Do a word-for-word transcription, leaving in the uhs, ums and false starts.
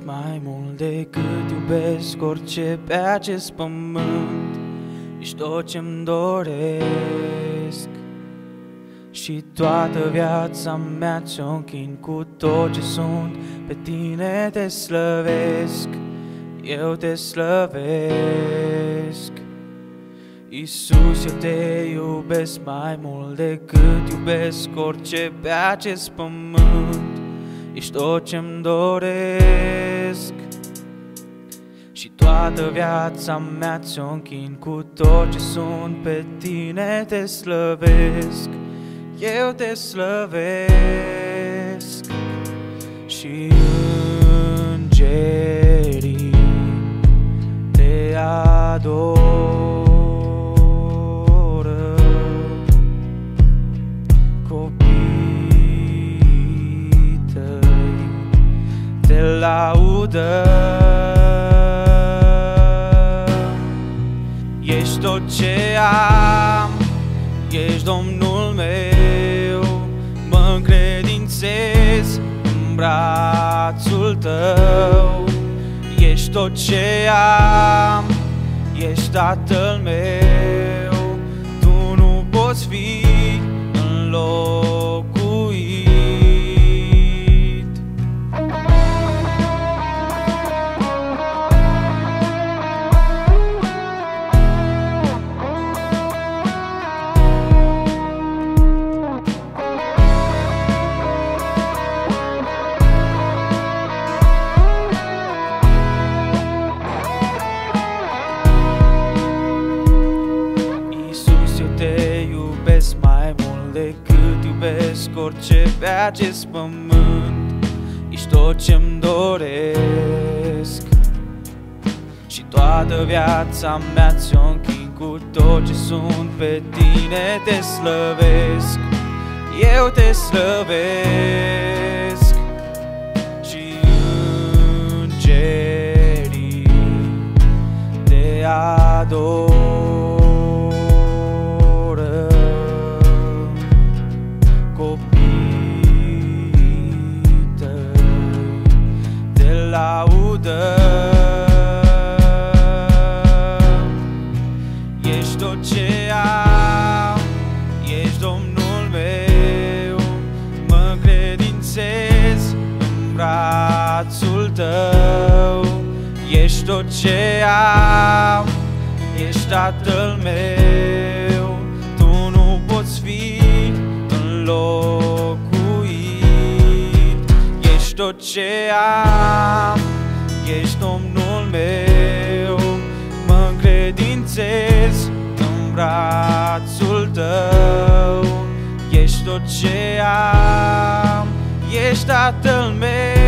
iubesc mai mult decât iubesc orice pe acest pământ. Ești tot ce-mi doresc și toată viața mea ți-o închin. Cu tot ce sunt pe tine te slăvesc, eu te slăvesc. Iisus, eu te iubesc mai mult decât iubesc orice pe acest pământ. Ești tot ce-mi doresc și toată viața mea ți-o închin. Cu tot ce sunt pe tine te slăvesc, eu te slăvesc. Și îngerii te adoră, copiii tăi te laudă. Ești tot ce am, ești Domnul meu, mă încredințez în brațul tău. Ești tot ce am, ești Tatăl meu, tu nu poți fi înlocuit. Iubesc orice pe acest pământ, ești tot ce-mi doresc și toată viața mea ți-o închin. Cu tot ce sunt pe tine te slăvesc, eu te slăvesc. Și îngerii te adoră, laudă. Ești tot ce am, ești Domnul meu, mă încredințez în brațul tău. Ești tot ce am, ești Tatăl meu, tu nu poți fi înlocuit. Ești tot ce am, ești Domnul meu, mă încredințez în brațul tău. Ești tot ce am, ești Tatăl meu.